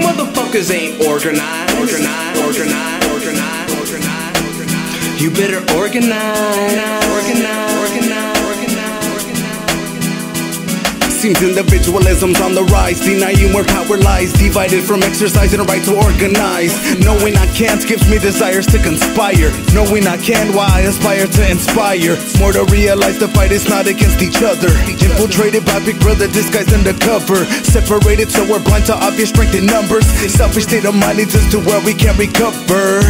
motherfuckers ain't organized. You better organize. Seems individualism's on the rise, denying work lies, divided from exercise and a right to organize. Knowing I can't gives me desires to conspire. Knowing I can, why I aspire to inspire. More to realize the fight is not against each other. Infiltrated by Big Brother, disguised undercover. Separated so we're blind to obvious strength in numbers. Selfish state of mind leads us to where we can't recover.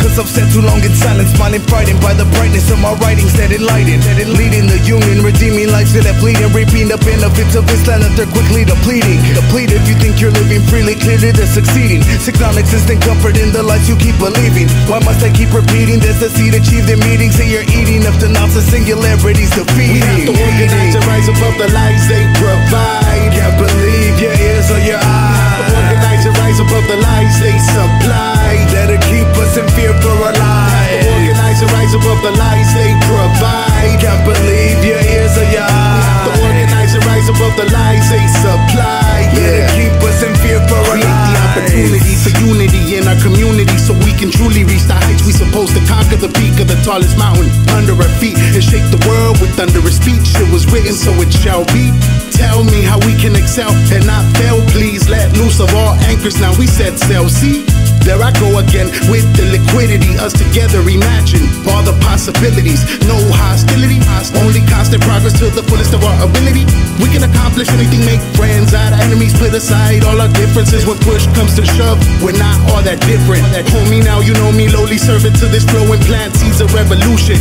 Cause I've sat too long in silence, smiling, frightened by the brightness of my writings that it lighted. Leading the union, redeeming lives that have bleeding, reaping the benefits of Islam that they're quickly depleting. Deplete if you think you're living freely, clearly they're succeeding. Sick non-existent comfort in the lies you keep believing. Why must I keep repeating? There's a seed achieved in meetings that you're eating up the knobs of singularities defeating. We have to organize and rise above the lies they provide. Can't believe your ears or your eyes. We have to organize and rise above the lies they supply. That'll keep us in fear. For a lie, organize and rise above the lies they provide. Can't believe your ears or your eyes. Organize and rise above the lies they supply. Yeah, keep us in fear for a lie. The opportunity for unity in our community, so we can truly reach the heights we supposed to conquer. The peak of the tallest mountain under our feet, and shake the world with thunderous speech. It was written, so it shall be. Tell me how we can excel and not fail. Please let loose of all anchors. Now we set sail. See, there I go again with the liquidity. Us together, imagine all the possibilities. No hostility, only constant progress to the fullest of our ability. We can accomplish anything, make friends out of enemies, put aside all our differences. When push comes to shove, we're not all that different. Homie, now you know me, lowly servant to this flowing plant, seeds of revolution.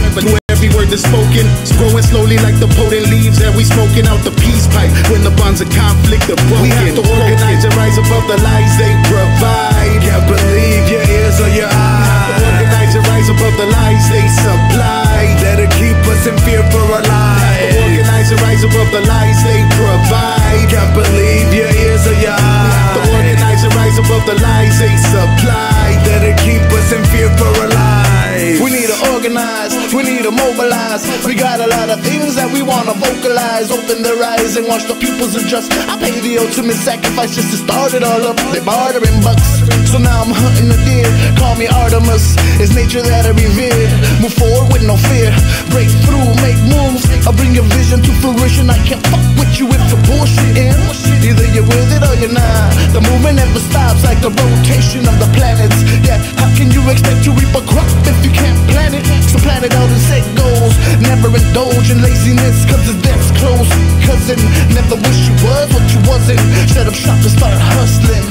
Every word that's spoken is growing slowly like the potent leaves that we smoking out the peace pipe. When the bonds of conflict are broken, we have to organize and rise above the lies they provide. Can't believe your ears or your eyes. We have to organize and rise above the lies they supply. That'll keep us in fear for our lives. We have to organize and rise above the lies they provide. Can't believe your ears or your eyes. We have to organize and rise above the lies they supply. That'll keep us in fear for our lives. We need to organize. We need to mobilize. We got a lot of things that we want to vocalize. Open their eyes and watch the pupils adjust. I pay the ultimate sacrifice just to start it all up. They're bartering bucks, so now I'm hunting a deer. Call me Artemis, it's nature that I revere. Move forward with no fear, break through, make moves. I bring your vision to fruition. I can't fuck with you if you're bullshitting. Either you're with it or you're not. The movement never stops like the rotation of the planets. Yeah, how can you expect to reap a crop if you can't plant it? So plant it out and set goals. Never indulge in laziness, cause it's death's close cousin. Never wish you was what you wasn't. Shut up shop and start hustling.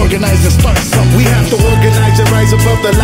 Organize and start something. We have to organize and rise above the light.